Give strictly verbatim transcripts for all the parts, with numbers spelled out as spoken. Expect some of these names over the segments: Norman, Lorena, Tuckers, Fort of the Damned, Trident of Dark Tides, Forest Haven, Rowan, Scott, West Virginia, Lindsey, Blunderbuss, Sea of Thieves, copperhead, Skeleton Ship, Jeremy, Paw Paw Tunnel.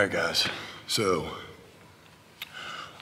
All right, guys. So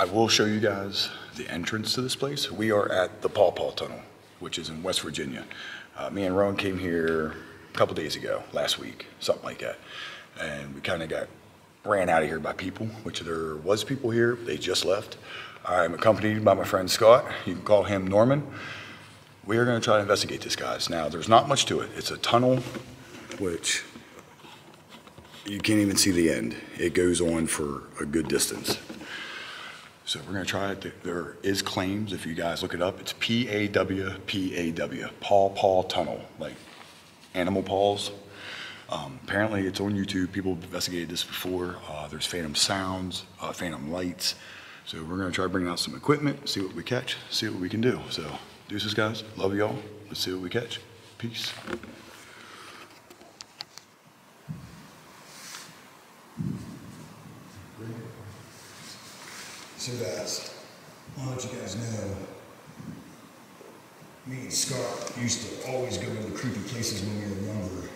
I will show you guys the entrance to this place. We are at the Paw Paw Tunnel, which is in West Virginia. Uh, me and Rowan came here a couple days ago, last week, something like that. And we kind of got ran out of here by people, which there was people here. They just left. I'm accompanied by my friend Scott. You can call him Norman. We are going to try to investigate this, guys. Now, there's not much to it. It's a tunnel, which you can't even see the end. It goes on for a good distance. So we're going to try it. There is claims. If you guys look it up, it's P A W P A W, Paw Paw Tunnel, like animal paws. Um, apparently, it's on YouTube. People have investigated this before. Uh, there's phantom sounds, uh, phantom lights. So we're going to try bringing out some equipment, see what we catch, see what we can do. So deuces, guys. Love y'all. Let's see what we catch. Peace. So guys, I want to let you guys know, me and Scott used to always go to the creepy places when we were younger.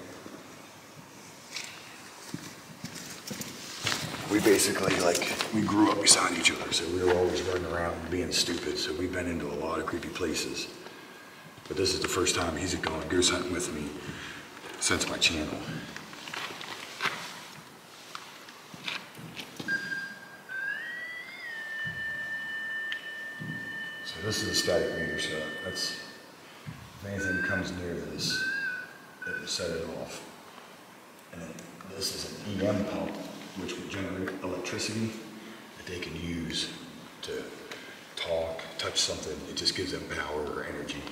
We basically, like, we grew up beside each other, so we were always running around being stupid, so we've been into a lot of creepy places. But this is the first time he's gone goose hunting with me since my channel. This is a static meter, so that's, if anything comes near this, it will set it off. And then this is an E M pump, which will generate electricity that they can use to talk, touch something. It just gives them power or energy.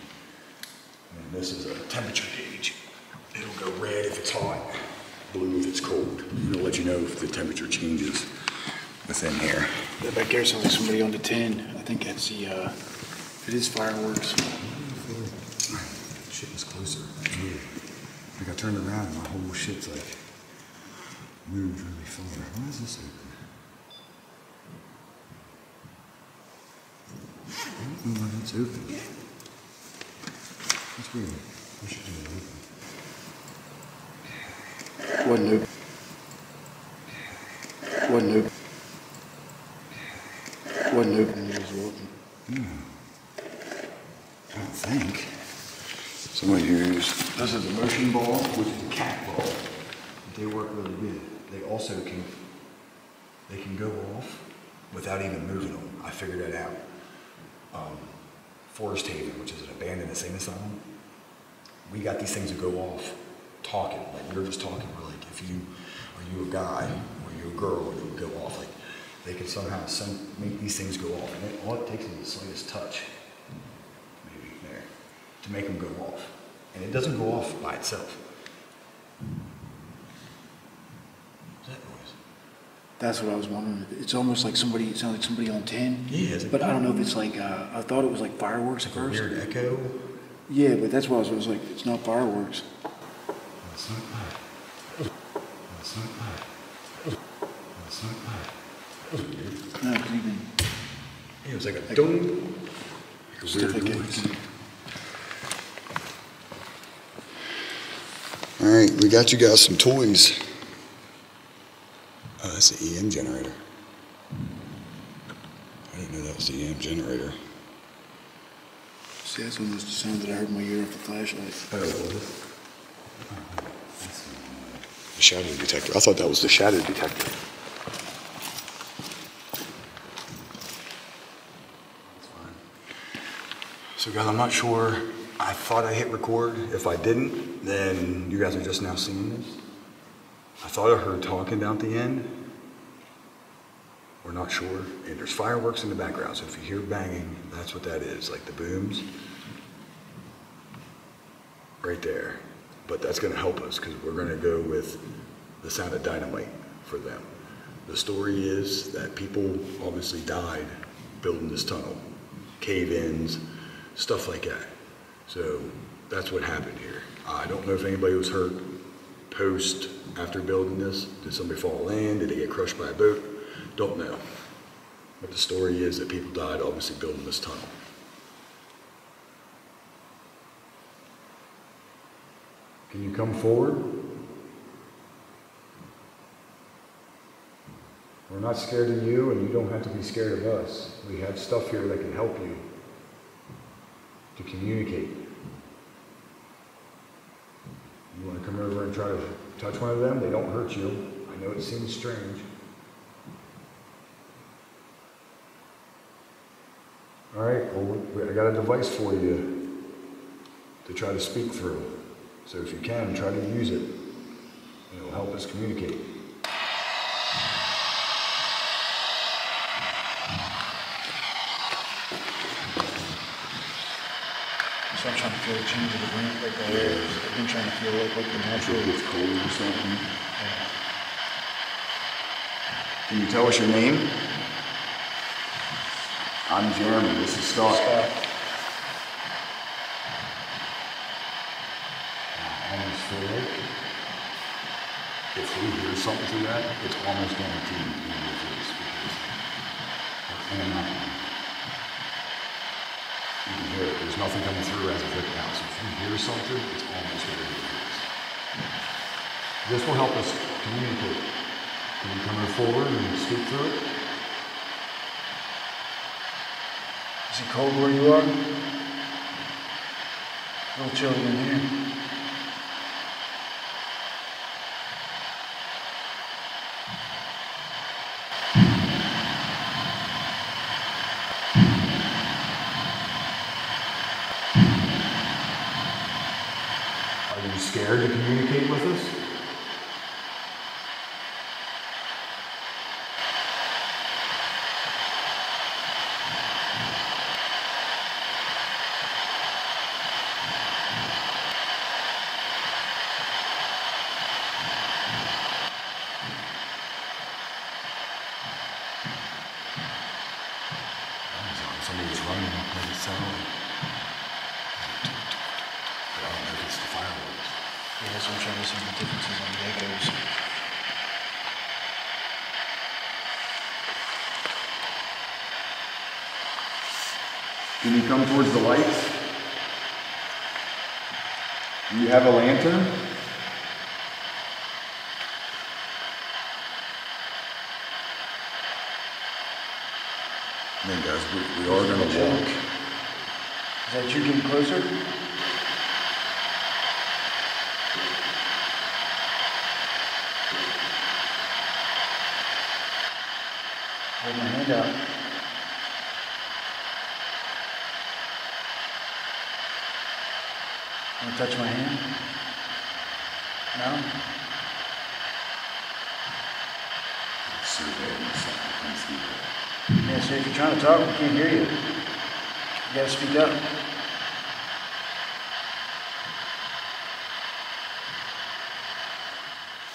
And then this is a temperature gauge. It'll go red if it's hot, blue if it's cold. It'll let you know if the temperature changes within here. That back there sounds like somebody on the tin. I think that's the, uh, it is fireworks. Shit was closer. That's weird. Like I turned around and my whole shit's like moved really far. Why is this open? I don't know why that's open. That's weird. We should do it open. Wasn't open. Wasn't open. Wasn't open, it was open. Hmm. I don't think. Somebody used, this is a motion ball, which is a cat ball. They work really good. They also can, they can go off without even moving them. I figured that out. Um, Forest Haven, which is an abandoned insane asylum, we got these things that go off talking. Like we were just talking, we're like, if you, are you a guy, or you a girl, it would go off. Like, they can somehow some, make these things go off. And it, all it takes is the slightest touch, maybe there, to make them go off. And it doesn't go off by itself. What's that noise? That's what I was wondering. It's almost like somebody, it sounds like somebody on tin. Yeah. But like, I don't know if it's like, uh, I thought it was like fireworks at first. Weird echo? Yeah, but that's why I was, I was like, it's not fireworks. That's not bad. That's not bad. That's not bad. No, even, it was like a dong. Like a weird noise. All right, we got you guys some toys. Oh, that's the E M generator. I didn't know that was the E M generator. See, that's almost the sound that I heard in my ear with the flashlight. Oh, what is? The shadow detector. I thought that was the shadow detector. So guys, I'm not sure, I thought I hit record. If I didn't, then you guys are just now seeing this. I thought I heard talking down at the end. We're not sure. And there's fireworks in the background, so if you hear banging, that's what that is, like the booms. Right there. But that's gonna help us, because we're gonna go with the sound of dynamite for them. The story is that people obviously died building this tunnel, cave-ins, stuff like that. So that's what happened here. I don't know if anybody was hurt post after building this. Did somebody fall in? Did they get crushed by a boat? Don't know. But the story is that people died obviously building this tunnel. Can you come forward? We're not scared of you, and you don't have to be scared of us. We have stuff here that can help you to communicate. You want to come over and try to touch one of them? They don't hurt you. I know it seems strange. All right, well, I got a device for you to try to speak through. So if you can, try to use it. It'll help us communicate. So I'm trying to feel the change of the wind, like the waves. I've been trying to feel like, like the natural gets cold or something. Yeah. Can you tell us your name? I'm Jeremy, this is Scott. Scott. I almost feel like if we hear something through that, it's almost guaranteed to be with us because it's in and out. You can hear it. There's nothing coming through as of right now. So if you hear something, it's almost guaranteed. This will help us communicate. Can you come forward and speak through it? Is it cold where you are? A little chilly in here. Are you scared to communicate with us? Can you come towards the lights? Do you have a lantern? Man, guys, we, we are gonna walk. Is that you getting closer? Hold my hand out. Touch my hand? No? Yeah, so if you're trying to talk, we can't hear you. You gotta speak up.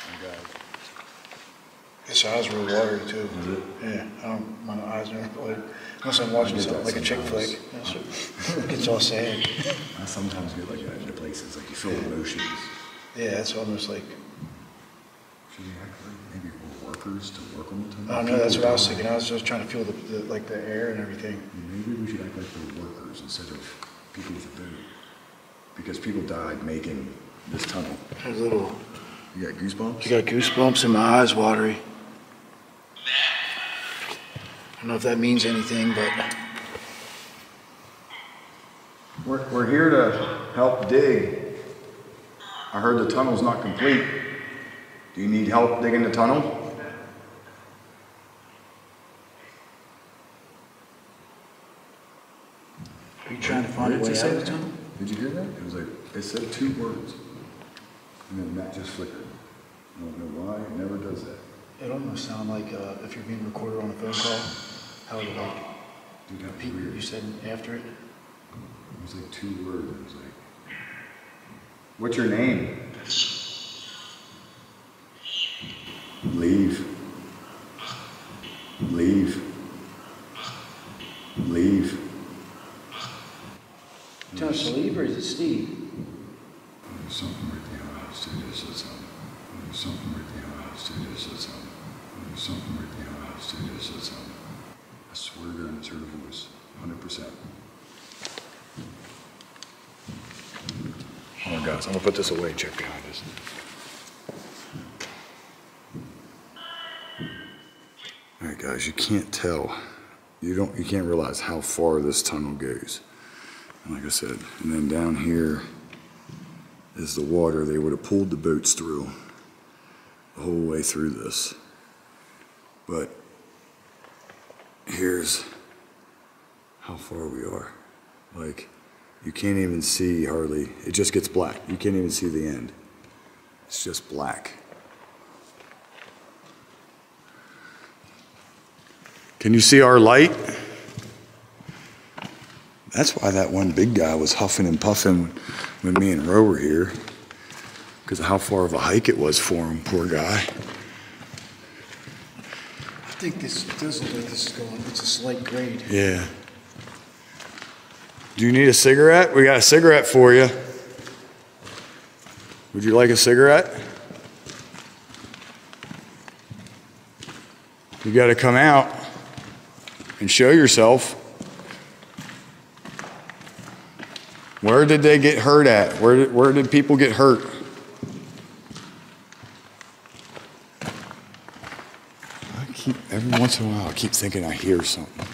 Oh, God. His eyes were watery, too. Is it? Yeah, I don't, my eyes are watery. Unless I'm watching something like sometimes. a chick flick. It gets all sad. I sometimes get like that in places, like you feel yeah. emotions. Yeah, that's almost like... Should we act like maybe we're workers to work on the I don't know, that's what I was thinking. I was just trying to feel the, the like the air and everything. Maybe we should act like the workers instead of people with a boot. Because people died making this tunnel. A little... You got goosebumps? You got goosebumps and my eyes watery. I don't know if that means anything, but... We're, we're here to help dig. I heard the tunnel's not complete. Do you need help digging the tunnel? Are you trying to find a way out of the tunnel? Did you hear that? It was like, it said two words. And then that just flickered. I don't know why, it never does that. It almost sounds like uh, if you're being recorded on a phone call, how would it like Dude, that repeat what you said after it? It was like two words. It was like, what's your name? Leave. Leave. Leave. Tell us to leave, or is it Steve? There's something right there. I was doing this. That's all. There's something right there. There's something right now. I'll say this. That's how. I swear to God, I just heard a voice. one hundred percent. Oh, guys, I'm going to put this away. Check behind us. Alright guys, you can't tell. You don't you can't realize how far this tunnel goes. And like I said, and then down here is the water. They would have pulled the boats through the whole way through this. But here's how far we are. Like, you can't even see hardly, it just gets black. You can't even see the end. It's just black. Can you see our light? That's why that one big guy was huffing and puffing when me and Row were here, because of how far of a hike it was for him, poor guy. I think this doesn't where this is going. It's a slight grade. Yeah. Do you need a cigarette? We got a cigarette for you. Would you like a cigarette? You got to come out and show yourself. Where did they get hurt at? Where did, where did people get hurt? Every once in a while, I keep thinking I hear something.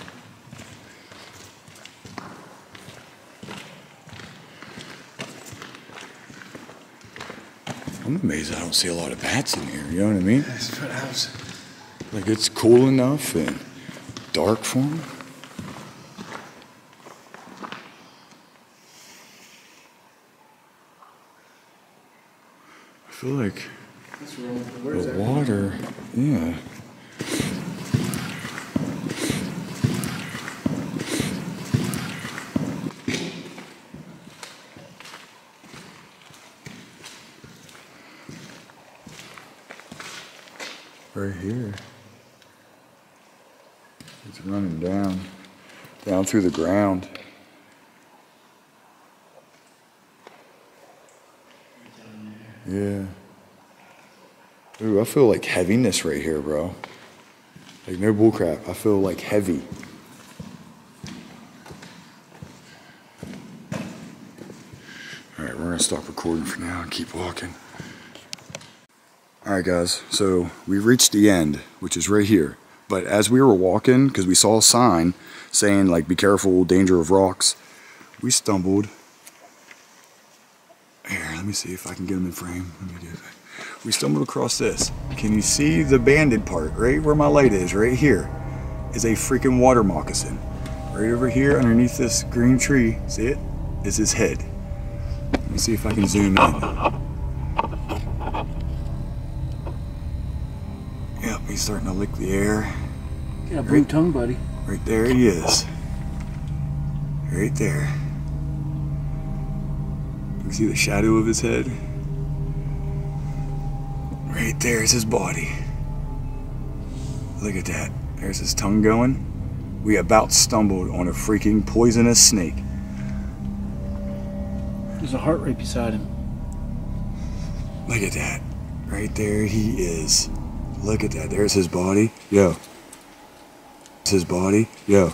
I'm amazed I don't see a lot of bats in here, you know what I mean? That's what I was... Like, it's cool enough and dark for them. I feel like That's Where's the that water, from? yeah. Right here. It's running down, down through the ground. Yeah. Ooh, I feel like heaviness right here, bro. Like, no bullcrap. I feel like heavy. All right, we're gonna stop recording for now and keep walking. All right, guys, so we reached the end, which is right here. But as we were walking, because we saw a sign saying, like, be careful, danger of rocks, we stumbled. Here, let me see if I can get them in frame. Let me do that. We stumbled across this. Can you see the banded part, right where my light is, right here, is a freaking water moccasin. Right over here, underneath this green tree, see it, is his head. Let me see if I can zoom in. He's starting to lick the air. Got a blue right, tongue, buddy. Right there he is. Right there. You can see the shadow of his head. Right there is his body. Look at that. There's his tongue going. We about stumbled on a freaking poisonous snake. There's a heart right beside him. Look at that. Right there he is. Look at that. There's his body. Yo. It's his body. Yo.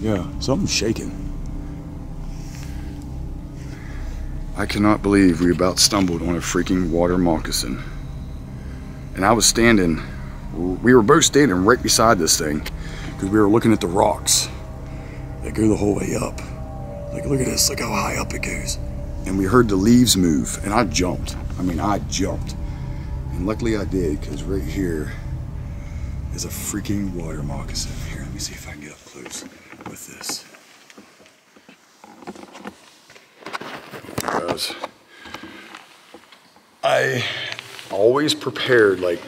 Yo. Something's shaking. I cannot believe we about stumbled on a freaking water moccasin. And I was standing, we were both standing right beside this thing because we were looking at the rocks that go the whole way up. Like, look at this. Look how high up it goes. And we heard the leaves move and I jumped. I mean, I jumped. And luckily I did, because right here is a freaking water moccasin. Here, let me see if I can get up close with this. Guys, I always prepared, like,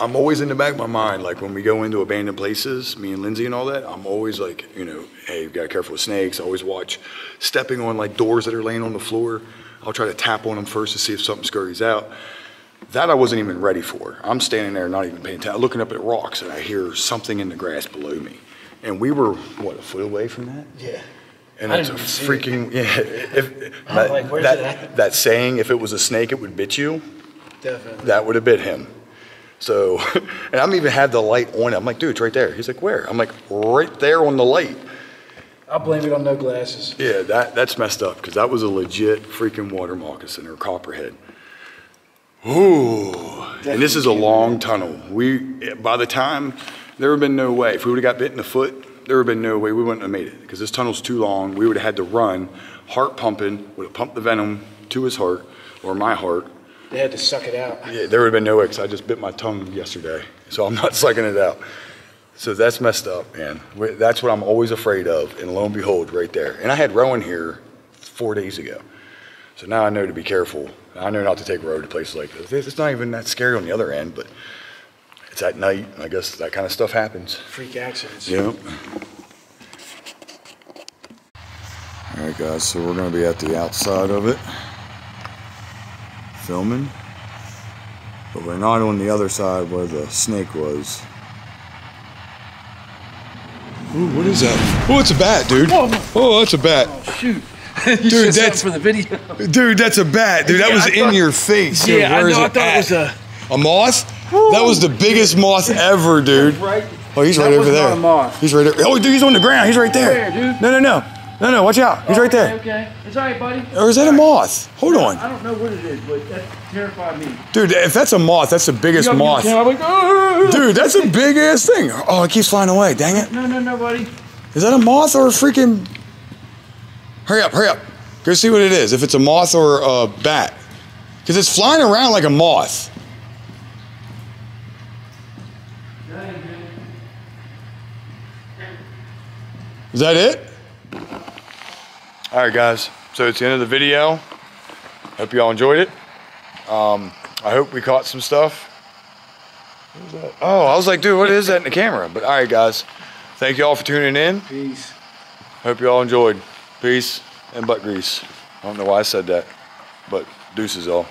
I'm always in the back of my mind, like when we go into abandoned places, me and Lindsey and all that, I'm always like, you know, hey, you gotta be careful with snakes. I always watch stepping on like doors that are laying on the floor. I'll try to tap on them first to see if something scurries out. That I wasn't even ready for. I'm standing there not even paying attention, looking up at rocks, and I hear something in the grass below me. And we were, what, a foot away from that? Yeah. And I it's a freaking, it. yeah. If, that, like, where's that, that? that saying, if it was a snake, it would bit you. Definitely. That would have bit him. So, and I even had the light on it. I'm like, dude, it's right there. He's like, where? I'm like, right there on the light. I blame it on no glasses. Yeah, that, that's messed up, because that was a legit freaking water moccasin or copperhead. Ooh. Definitely. And this is a long tunnel. We, by the time, there would have been no way. If we would have got bit in the foot, there would have been no way. We wouldn't have made it because this tunnel's too long. We would have had to run, heart pumping, would have pumped the venom to his heart or my heart. They had to suck it out. Yeah, there would have been no way because I just bit my tongue yesterday. So I'm not sucking it out. So that's messed up, man. That's what I'm always afraid of. And lo and behold, right there. And I had Rowan here four days ago. So now I know to be careful. I know not to take road to places like this. It's not even that scary on the other end, but it's at night. I guess that kind of stuff happens. Freak accidents. Yep. All right, guys, so we're going to be at the outside of it filming, but we're not on the other side where the snake was. Ooh, what is that? Oh, it's a bat, dude. Oh, oh that's a bat. Oh, shoot. Dude, that's for the video. Dude, that's a bat, dude. That yeah, was I in thought, your face. Dude. Yeah, Where I, know, I thought at? it was a a moth. Woo, that was the biggest dude. moth ever, dude. Right. Oh, he's that right over there. Not a moth. He's right there. Oh, dude, he's on the ground. He's right there. there dude. No, no, no, no, no. Watch out. He's oh, right there. Okay, okay. It's all right, buddy. Or is that a moth? Hold on. I don't know what it is, but that terrified me. Dude, if that's a moth, that's the biggest you know, moth. You know, I'm like, oh. Dude, that's the biggest thing. Oh, it keeps flying away. Dang it. No, no, no, buddy. Is that a moth or a freaking? Hurry up, hurry up. Go see what it is, if it's a moth or a bat. Because it's flying around like a moth. Is that it? All right, guys. So it's the end of the video. Hope you all enjoyed it. Um, I hope we caught some stuff. What was that? Oh, I was like, dude, what is that in the camera? But all right, guys. Thank you all for tuning in. Peace. Hope you all enjoyed. Peace and butt grease. I don't know why I said that, but deuces all.